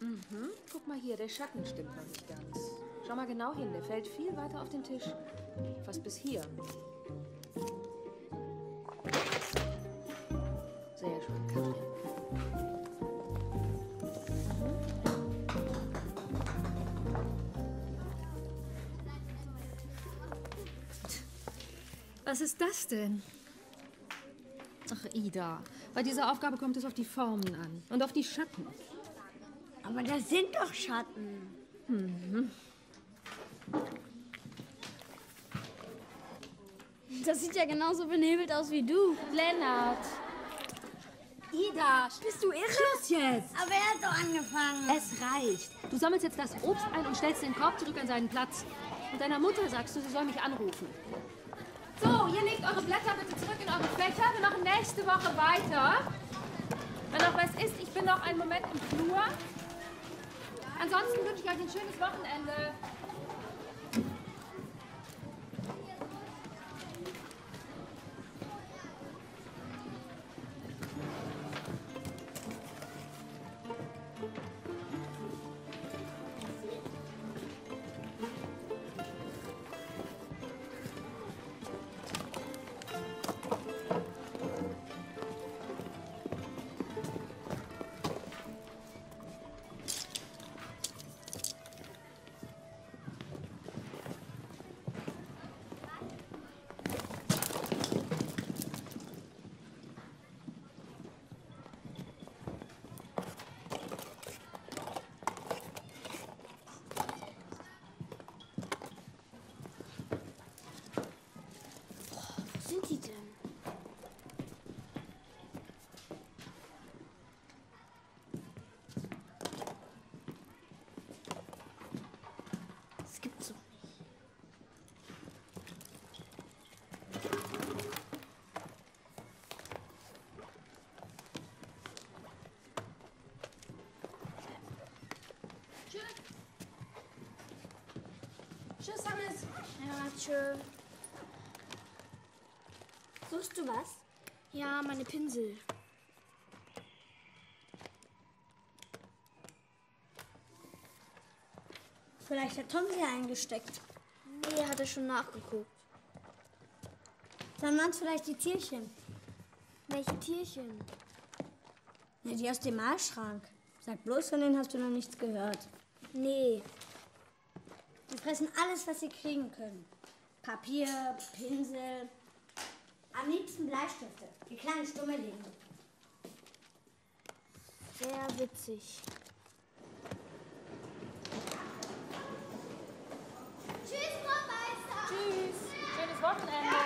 Mhm. Guck mal hier, der Schatten stimmt noch nicht ganz. Schau mal genau hin, der fällt viel weiter auf den Tisch. Fast bis hier. Sehr schön, Katrin. Was ist das denn? Ach, Ida, bei dieser Aufgabe kommt es auf die Formen an und auf die Schatten. Aber das sind doch Schatten. Mhm. Das sieht ja genauso benebelt aus wie du, Lennart. Ida, bist du irre? Schluss jetzt! Aber er hat doch angefangen. Es reicht. Du sammelst jetzt das Obst ein und stellst den Korb zurück an seinen Platz. Und deiner Mutter sagst du, sie soll mich anrufen. So, ihr legt eure Blätter bitte zurück in eure Fächer. Wir machen nächste Woche weiter. Wenn noch was ist, ich bin noch einen Moment im Flur. Ansonsten wünsche ich euch ein schönes Wochenende. Tschüss, Hannes. Ja, tschüss. Suchst du was? Ja, meine Pinsel. Vielleicht hat Tom sie eingesteckt. Nee, hat er schon nachgeguckt. Dann waren es vielleicht die Tierchen. Welche Tierchen? Ja, die aus dem Malschrank. Sag bloß, von denen hast du noch nichts gehört. Nee. Die fressen alles, was sie kriegen können. Papier, Pinsel, am liebsten Bleistifte. Die kleinen Stummelinge. Sehr witzig. Tschüss, Großmeister! Tschüss! Schönes Wochenende! Ja.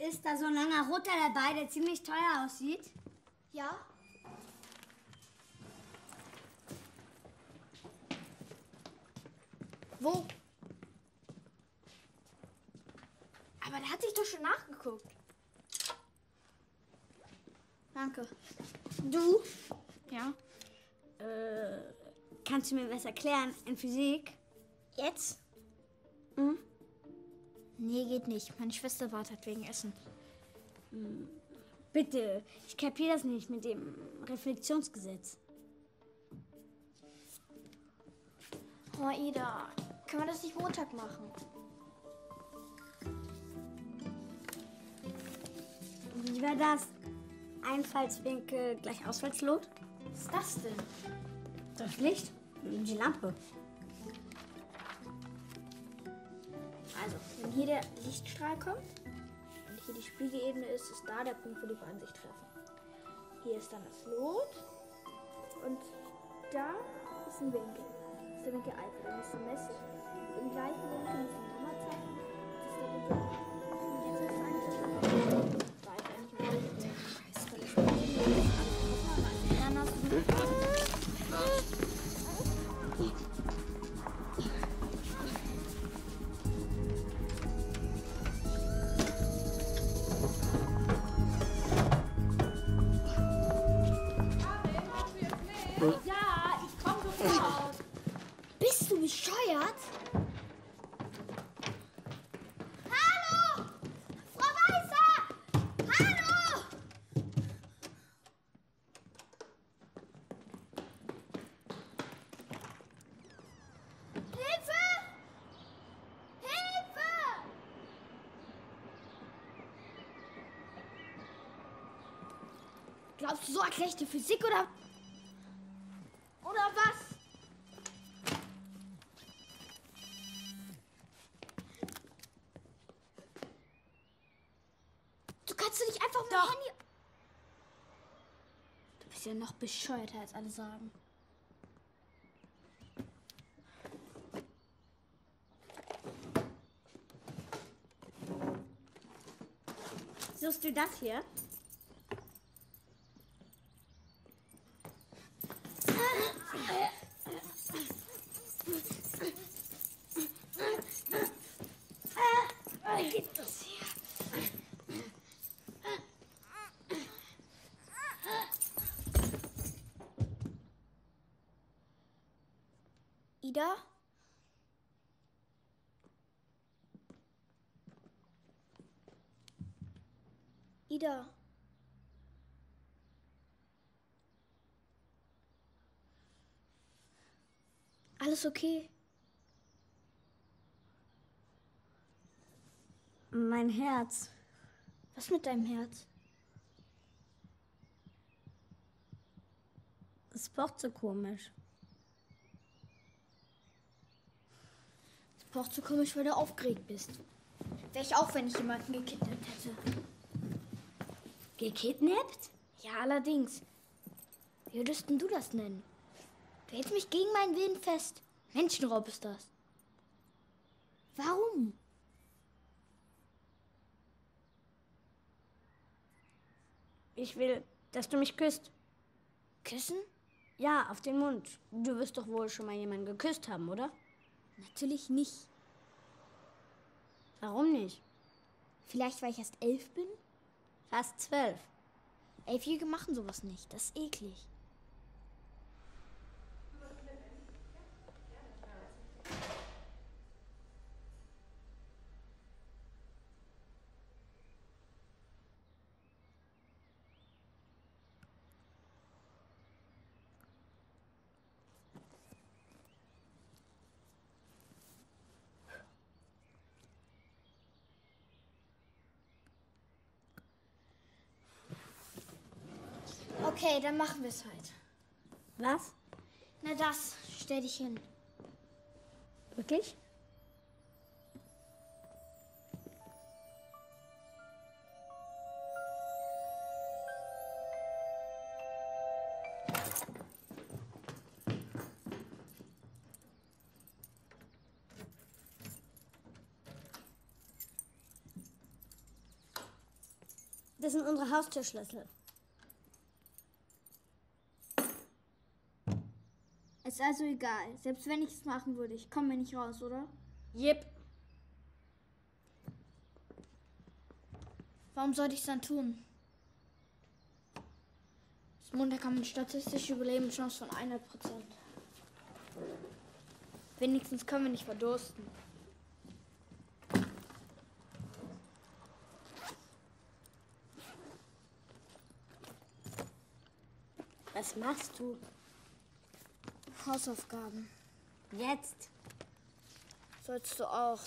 Ist da so ein langer Roter dabei, der ziemlich teuer aussieht? Ja. Wo? Aber da hatte ich doch schon nachgeguckt. Danke. Du? Ja? Kannst du mir was erklären in Physik? Jetzt? Mhm. Nee, geht nicht. Meine Schwester wartet wegen Essen. Bitte, ich kapiere das nicht mit dem Reflexionsgesetz. Oh, Ida, können wir das nicht Montag machen? Wie wäre das? Einfallswinkel gleich Ausfallslot? Was ist das denn? Das Licht? Die Lampe. Also, wenn hier der Lichtstrahl kommt und hier die Spiegelebene ist, ist da der Punkt, wo die Bahnen sich treffen. Hier ist dann das Lot und da ist ein Winkel. Das ist der Winkel Alpha, da musst du messen. Im gleichen Winkel musst du ein Kommazeichen. Das ist der Winkel. Und jetzt ist es eigentlich ein Winkel. Dann hast du Glaubst du, so erkläre ich dir Physik oder was? Du kannst nicht einfach mal doch. Handy... Du bist ja noch bescheuerter als alle sagen. Suchst du das hier? Ida? Ida? Alles okay? Mein Herz. Was mit deinem Herz? Es pocht so komisch. Auch zu komisch, weil du aufgeregt bist. Wäre ich auch, wenn ich jemanden gekidnappt hätte. Gekidnappt? Ja, allerdings. Wie würdest denn du das nennen? Du hältst mich gegen meinen Willen fest. Menschenraub ist das. Warum? Ich will, dass du mich küsst. Küssen? Ja, auf den Mund. Du wirst doch wohl schon mal jemanden geküsst haben, oder? Natürlich nicht. Warum nicht? Vielleicht, weil ich erst 11 bin? Fast 12. Elfjährige machen sowas nicht. Das ist eklig. Okay, dann machen wir es halt. Was? Na das, stell dich hin. Wirklich? Das sind unsere Haustürschlüssel. Ist also egal. Selbst wenn ich es machen würde, ich komme nicht raus, oder? Jep. Warum sollte ich es dann tun? Bis Montag haben wir eine statistische Überlebenschance von 100%. Wenigstens können wir nicht verdursten. Was machst du? Hausaufgaben. Jetzt. Sollst du auch.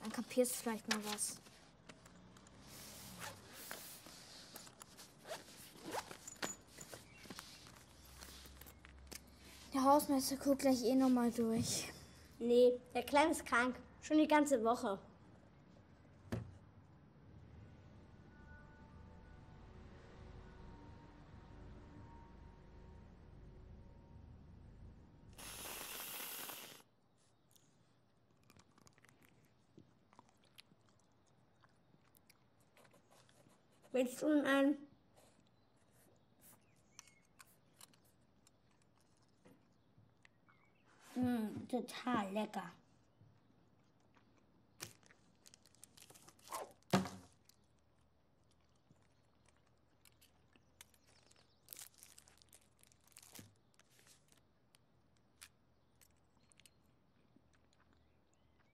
Dann kapierst du vielleicht mal was. Der Hausmeister guckt gleich eh nochmal durch. Nee, der Kleine ist krank. Schon die ganze Woche. Willst du einen? Total lecker.